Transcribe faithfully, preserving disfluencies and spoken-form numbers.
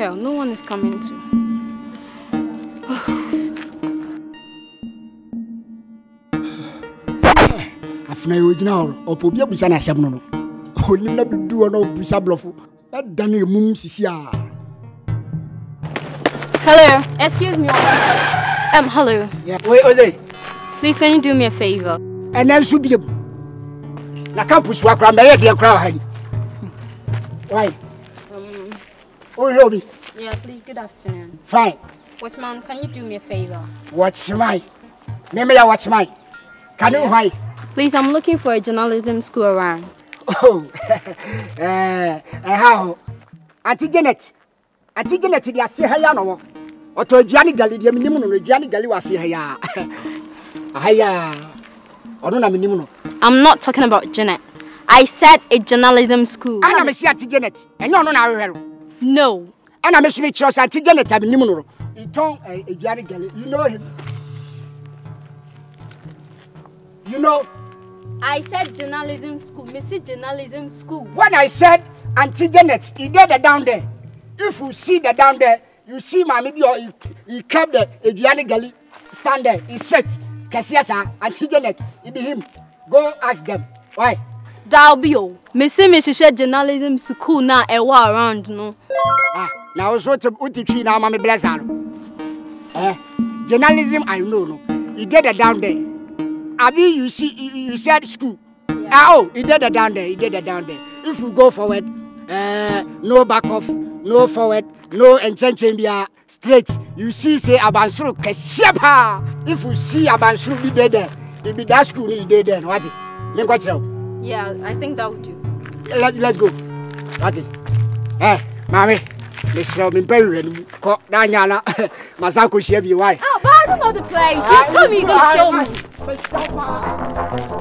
hell, no one is coming to. Na original or pobia busana sabno onim na dudu ona obusa blofo na dan emum sisi a. Hello, excuse me. Um hello. Yeah. Wait, Jose. Please can you do me a favor? And then should be na campus wa kra me ye de kra ha ni. Why? Um Oh, Robbie. Yeah, please good afternoon. Fine. Watchman, can you do me a favor? Watchman. Me me ya watchman. Can you why? Please, I'm looking for a journalism school around. Oh, eh, how? Auntie Janet, Auntie Janet, they are saying hiya no. Or to Johnny Gali, they are minimum. Johnny Gali was saying hiya, hiya. Or no, minimum. I'm not talking about Janet. I said a journalism school. I'm not saying Auntie Janet. No, no, no, no. I'm not saying trust Auntie Janet. I'm minimum. He told Johnny Gali. You know him. You know. I said journalism school, Missus Journalism School. When I said Auntie Janet, he did that down there. If you see that down there, you see my maybe or he, he kept the Adriana Gali stand there. He said, Kasiasa, Auntie Janet, it be him. Go ask them. Why? Dalbio, Missus Missus Journalism School now ewa around no. Ah, now so to uti now mami blazar. Eh, journalism I know no. He did that down there. Abi, you see, you said school. Yeah. Ah, oh, he did that down there. He did that down there. If you go forward, uh, no back off, no forward, no enchantment, straight. You see, say Abansuru Keshepa. If you see Abansuru, be dead there. It be that school, he dead there. What? Let go through. Yeah, I think that would do. Let Let's go. What? Eh, mommy. Let's go. Me pay you. Ko danyala. Masako shebi why? Oh, but I don't know the place. You told me you go show me. But stop.